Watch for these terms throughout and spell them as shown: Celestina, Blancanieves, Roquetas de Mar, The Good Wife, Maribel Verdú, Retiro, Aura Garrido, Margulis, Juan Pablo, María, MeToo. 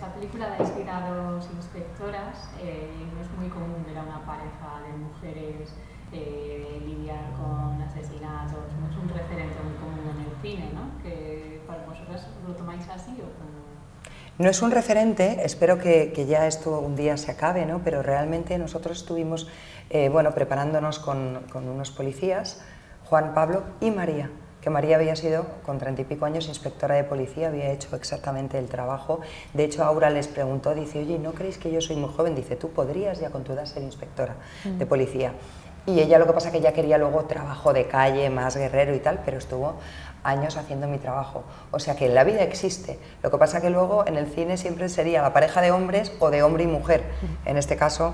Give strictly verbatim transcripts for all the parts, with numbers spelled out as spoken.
Esta película la ha inspirado dos inspectoras, eh, no es muy común ver a una pareja de mujeres eh, lidiar con asesinatos, no es un referente muy común en el cine, ¿no? Que para vosotras lo tomáis así o como... No es un referente, espero que, que ya esto un día se acabe, ¿no? Pero realmente nosotros estuvimos eh, bueno, preparándonos con, con unos policías, Juan Pablo y María, que María había sido, con treinta y pico años, inspectora de policía, había hecho exactamente el trabajo. De hecho, Aura les preguntó, dice, oye, ¿no creéis que yo soy muy joven? Dice, tú podrías ya con tu edad ser inspectora mm. de policía. Y ella lo que pasa es que ya quería luego trabajo de calle, más guerrero y tal, pero estuvo años haciendo mi trabajo. O sea que la vida existe, lo que pasa que luego en el cine siempre sería la pareja de hombres o de hombre y mujer, en este caso.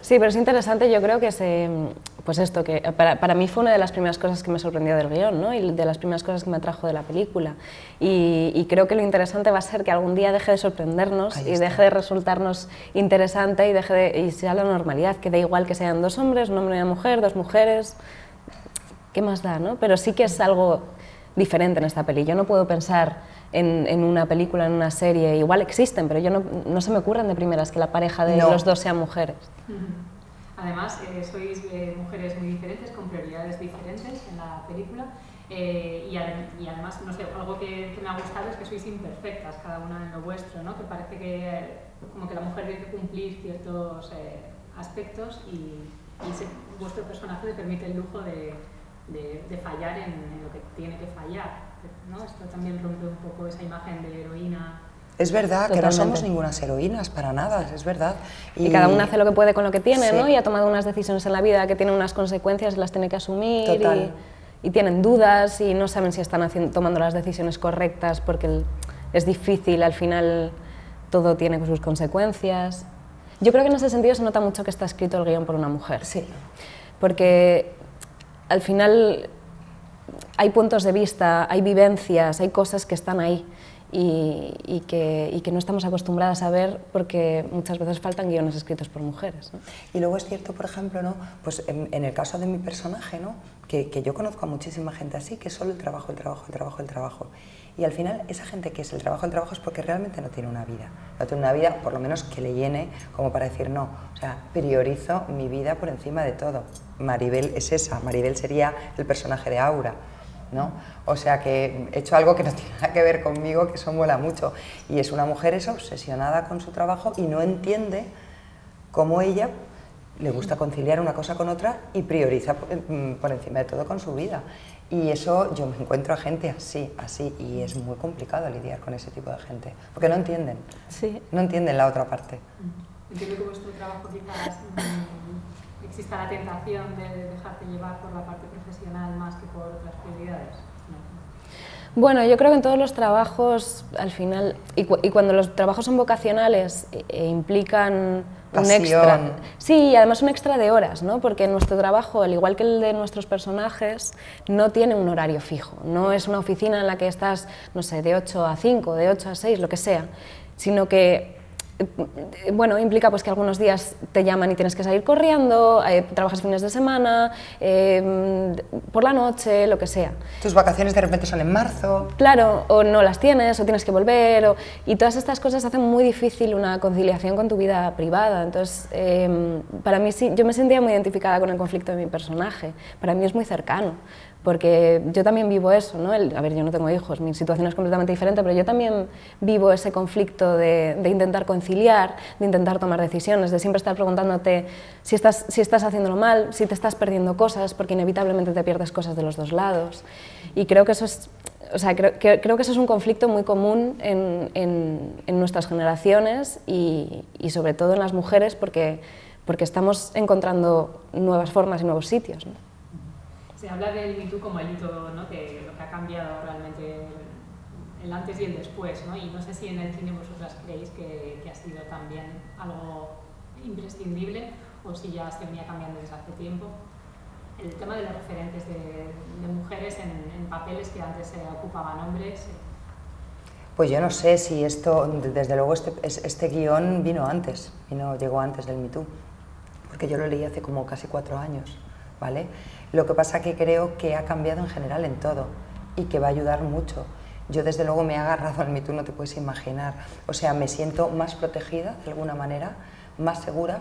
Sí, pero es interesante, yo creo que se, pues esto, que para, para mí fue una de las primeras cosas que me sorprendió del guión, ¿no? Y de las primeras cosas que me atrajo de la película. Y, y creo que lo interesante va a ser que algún día deje de sorprendernos y deje de resultarnos interesante y deje de, y sea la normalidad, que da igual que sean dos hombres, un hombre y una mujer, dos mujeres, ¿qué más da, no? Pero sí que es algo diferente en esta peli. Yo no puedo pensar en, en una película, en una serie, igual existen, pero yo no, no se me ocurren de primeras que la pareja de no. los dos sean mujeres. Además, eh, sois eh, mujeres muy diferentes, con prioridades diferentes en la película, eh, y, adem y además, no sé, algo que, que me ha gustado es que sois imperfectas, cada una en lo vuestro, ¿no? Que parece que como que la mujer tiene que cumplir ciertos eh, aspectos y, y ese, vuestro personaje le permite el lujo de... De, de fallar en, en lo que tiene que fallar, ¿no? Esto también rompe un poco esa imagen de heroína. Es verdad, totalmente. Que no somos ningunas heroínas para nada, es verdad. Y, y cada una hace lo que puede con lo que tiene, sí. ¿no? Y ha tomado unas decisiones en la vida que tienen unas consecuencias y las tiene que asumir. Total. Y, y tienen dudas y no saben si están haciendo, tomando las decisiones correctas porque el, es difícil, al final todo tiene sus consecuencias. Yo creo que en ese sentido se nota mucho que está escrito el guión por una mujer. Sí. Porque al final hay puntos de vista, hay vivencias, hay cosas que están ahí y, y, que, y que no estamos acostumbradas a ver porque muchas veces faltan guiones escritos por mujeres, ¿no? Y luego es cierto, por ejemplo, ¿no? Pues en, en el caso de mi personaje, ¿no? que, que yo conozco a muchísima gente así, que solo el trabajo, el trabajo, el trabajo, el trabajo. Y al final esa gente que es el trabajo, el trabajo es porque realmente no tiene una vida, no tiene una vida por lo menos que le llene como para decir no, o sea, priorizo mi vida por encima de todo. Maribel es esa, Maribel sería el personaje de Aura, ¿no? O sea que he hecho algo que no tiene nada que ver conmigo, que eso mola mucho. Y es una mujer es obsesionada con su trabajo y no entiende cómo ella le gusta conciliar una cosa con otra y prioriza por encima de todo con su vida. Y eso yo me encuentro a gente así, así, y es muy complicado lidiar con ese tipo de gente, porque no entienden, sí. no entienden la otra parte. Entiendo que vuestro trabajo quizás exista la tentación de dejarte llevar por la parte profesional más que por otras prioridades. No. Bueno, yo creo que en todos los trabajos, al final, y, cu y cuando los trabajos son vocacionales, e e implican pasión. Un extra. Sí, y además un extra de horas, ¿no? Porque nuestro trabajo, al igual que el de nuestros personajes, no tiene un horario fijo. No es una oficina en la que estás, no sé, de ocho a cinco, de ocho a seis, lo que sea, sino que bueno, implica pues que algunos días te llaman y tienes que salir corriendo, eh, trabajas fines de semana, eh, por la noche, lo que sea. Tus vacaciones de repente son en marzo. Claro, o no las tienes, o tienes que volver, o, y todas estas cosas hacen muy difícil una conciliación con tu vida privada. Entonces, eh, para mí sí, yo me sentía muy identificada con el conflicto de mi personaje, para mí es muy cercano. Porque yo también vivo eso, ¿no? El, a ver, yo no tengo hijos, mi situación es completamente diferente, pero yo también vivo ese conflicto de, de intentar conciliar, de intentar tomar decisiones, de siempre estar preguntándote si estás, si estás haciéndolo mal, si te estás perdiendo cosas, porque inevitablemente te pierdes cosas de los dos lados. Y creo que eso es, o sea, creo, que, creo que eso es un conflicto muy común en, en, en nuestras generaciones y, y sobre todo en las mujeres, porque, porque estamos encontrando nuevas formas y nuevos sitios, ¿no? Se habla del MeToo como el hito, ¿no? Que lo que ha cambiado realmente el antes y el después, ¿no? Y no sé si en el cine vosotras creéis que, que ha sido también algo imprescindible o si ya se venía cambiando desde hace tiempo. El tema de los referentes de, de mujeres en, en papeles que antes se ocupaban hombres. Pues yo no sé si esto, desde luego este, este guión vino antes, vino, llegó antes del MeToo, porque yo lo leí hace como casi cuatro años, ¿vale? Lo que pasa que creo que ha cambiado en general en todo y que va a ayudar mucho. Yo desde luego me he agarrado al MeToo, no te puedes imaginar. O sea, me siento más protegida de alguna manera, más segura.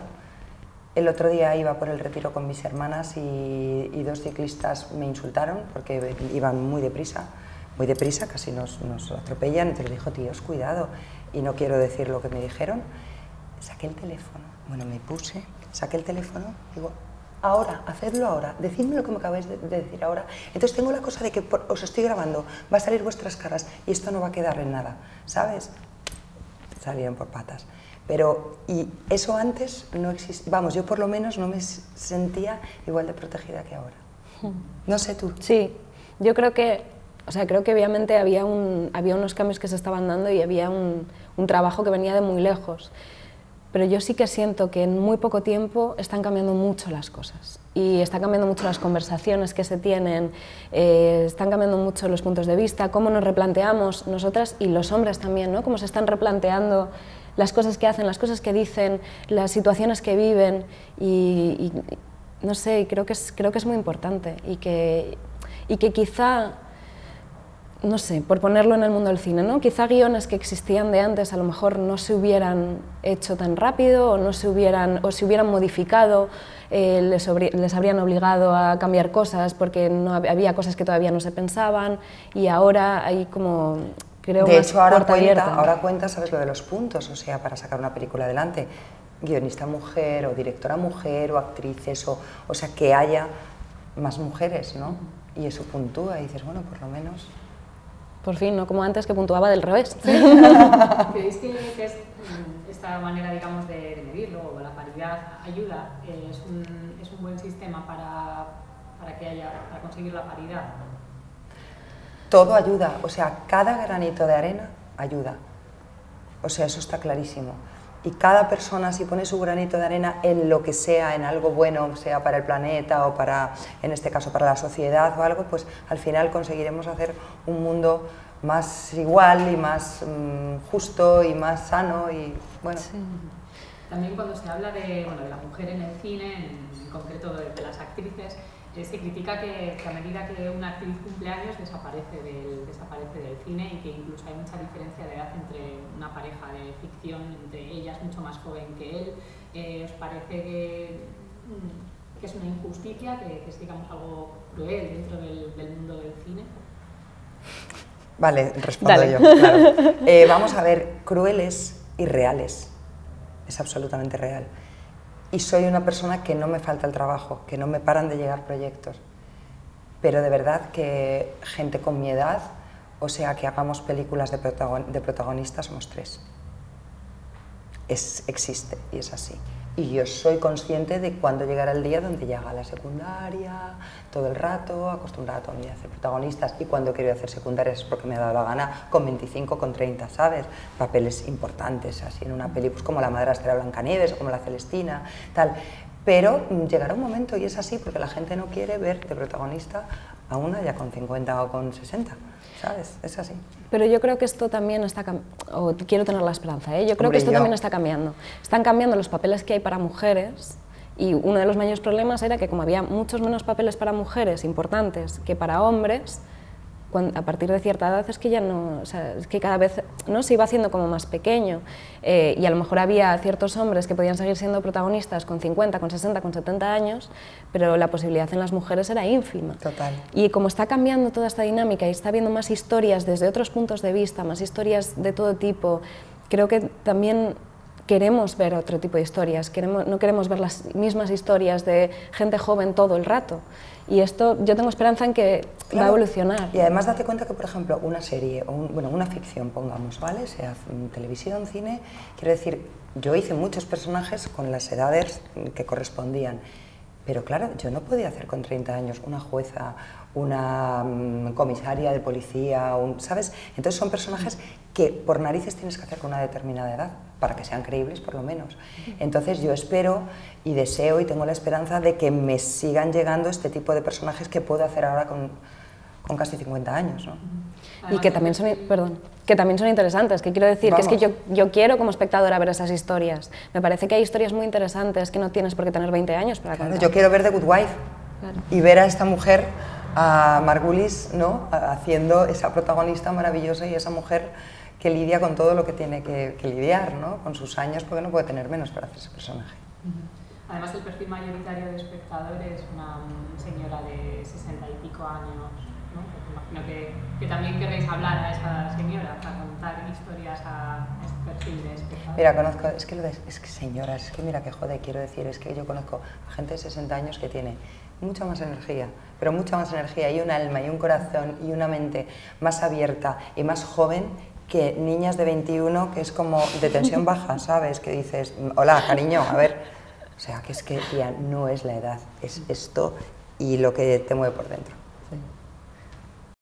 El otro día iba por el Retiro con mis hermanas y, y dos ciclistas me insultaron porque iban muy deprisa, muy deprisa, casi nos, nos atropellan. Entonces le dijo, tíos, cuidado. Y no quiero decir lo que me dijeron. Saqué el teléfono, bueno, me puse, saqué el teléfono, digo, ahora, hacedlo ahora, decidme lo que me acabáis de, de decir ahora. Entonces tengo la cosa de que por, os estoy grabando, va a salir vuestras caras y esto no va a quedar en nada, ¿sabes? Salieron por patas. Pero, y eso antes no existía, vamos, yo por lo menos no me sentía igual de protegida que ahora. No sé tú. Sí, yo creo que, o sea, creo que obviamente había, un, había unos cambios que se estaban dando y había un, un trabajo que venía de muy lejos. Pero yo sí que siento que en muy poco tiempo están cambiando mucho las cosas. Y están cambiando mucho las conversaciones que se tienen, eh, están cambiando mucho los puntos de vista, cómo nos replanteamos nosotras y los hombres también, ¿no? Cómo se están replanteando las cosas que hacen, las cosas que dicen, las situaciones que viven y, y no sé, creo que es, creo que es muy importante y que, y que quizá, no sé, por ponerlo en el mundo del cine, ¿no? Quizá guiones que existían de antes a lo mejor no se hubieran hecho tan rápido o no se hubieran, o se hubieran modificado, eh, les, les habrían obligado a cambiar cosas porque no había cosas que todavía no se pensaban y ahora hay como... Creo de hecho, ahora cuenta, ahora cuenta, ¿sabes? Lo de los puntos, o sea, para sacar una película adelante, guionista mujer o directora mujer o actrices, o, o sea, que haya más mujeres, ¿no? Y eso puntúa y dices, bueno, por lo menos... Por fin, ¿no? Como antes que puntuaba del revés. ¿Creéis que es esta manera, digamos, de medirlo, o la paridad ayuda? ¿Es un, es un buen sistema para, para, que haya, para conseguir la paridad? Todo ayuda, o sea, cada granito de arena ayuda, o sea, eso está clarísimo. Y cada persona, si pone su granito de arena en lo que sea, en algo bueno, sea para el planeta o para, en este caso, para la sociedad o algo, pues al final conseguiremos hacer un mundo más igual y más mm, justo y más sano y, bueno. Sí. También cuando se habla de, bueno, de la mujer en el cine, en concreto de, de las actrices, se critica que, que a medida que una actriz cumpleaños desaparece del, desaparece del cine y que incluso hay mucha diferencia de edad entre una pareja de ficción, entre ellas mucho más joven que él. Eh, ¿Os parece que, que es una injusticia, que, que es, digamos, algo cruel dentro del, del mundo del cine? Vale, respondo Dale. yo. Claro. Eh, vamos a ver, crueles y reales. Es absolutamente real. Y soy una persona que no me falta el trabajo, que no me paran de llegar proyectos. Pero de verdad que gente con mi edad, o sea, que hagamos películas de, protagon de protagonistas, somos tres. Es, existe y es así. Y yo soy consciente de cuándo llegará el día donde llega la secundaria, todo el rato, acostumbrada a mí a hacer protagonistas. Y cuando quiero hacer secundarias es porque me ha dado la gana, con veinticinco, con treinta, ¿sabes? Papeles importantes, así en una peli, pues como la madrastra Blancanieves, como la Celestina, tal. Pero llegará un momento, y es así, porque la gente no quiere verte protagonista a una ya con cincuenta o con sesenta. ¿Sabes? Es así. Pero yo creo que esto también está cambiando, o quiero tener la esperanza, ¿eh? Yo creo Hombre, que esto yo. también está cambiando. Están cambiando los papeles que hay para mujeres y uno de los mayores problemas era que como había muchos menos papeles para mujeres importantes que para hombres, cuando, a partir de cierta edad es que ya no, o sea, es que cada vez no se iba haciendo como más pequeño eh, y a lo mejor había ciertos hombres que podían seguir siendo protagonistas con cincuenta, con sesenta, con setenta años, pero la posibilidad en las mujeres era ínfima. Total. Y como está cambiando toda esta dinámica y está habiendo más historias desde otros puntos de vista, más historias de todo tipo, creo que también queremos ver otro tipo de historias, queremos, no queremos ver las mismas historias de gente joven todo el rato. Y esto, yo tengo esperanza en que claro. va a evolucionar. Y además date cuenta que, por ejemplo, una serie, o un, bueno, una ficción, pongamos, ¿vale? Sea televisión, cine, quiero decir, yo hice muchos personajes con las edades que correspondían, pero claro, yo no podía hacer con treinta años una jueza, una um, comisaria de policía, un, ¿sabes? Entonces son personajes que por narices tienes que hacer con una determinada edad, para que sean creíbles por lo menos. Entonces yo espero y deseo y tengo la esperanza de que me sigan llegando este tipo de personajes que puedo hacer ahora con, con casi cincuenta años, ¿no? Y que también son, perdón, que también son interesantes, que quiero decir, Vamos. que es que yo, yo quiero como espectadora ver esas historias. Me parece que hay historias muy interesantes que no tienes por qué tener veinte años para contar. Claro, yo quiero ver The Good Wife claro. y ver a esta mujer a Margulis, ¿no?, haciendo esa protagonista maravillosa y esa mujer que lidia con todo lo que tiene que, que lidiar, ¿no?, con sus años, porque no puede tener menos para hacer ese personaje. Además, el perfil mayoritario de espectador es una señora de sesenta y pico años, ¿no? Imagino que, que también querréis hablar a esa señora para contar historias a este perfil de espectador. Mira, conozco, es que lo de, es que señoras, es que mira qué joder, quiero decir, es que yo conozco a gente de sesenta años que tiene mucha más energía, pero mucha más energía, y un alma, y un corazón, y una mente más abierta y más joven que niñas de veintiuno, que es como de tensión baja, ¿sabes? Que dices, hola, cariño, a ver... O sea, que es que ya no es la edad, es esto y lo que te mueve por dentro.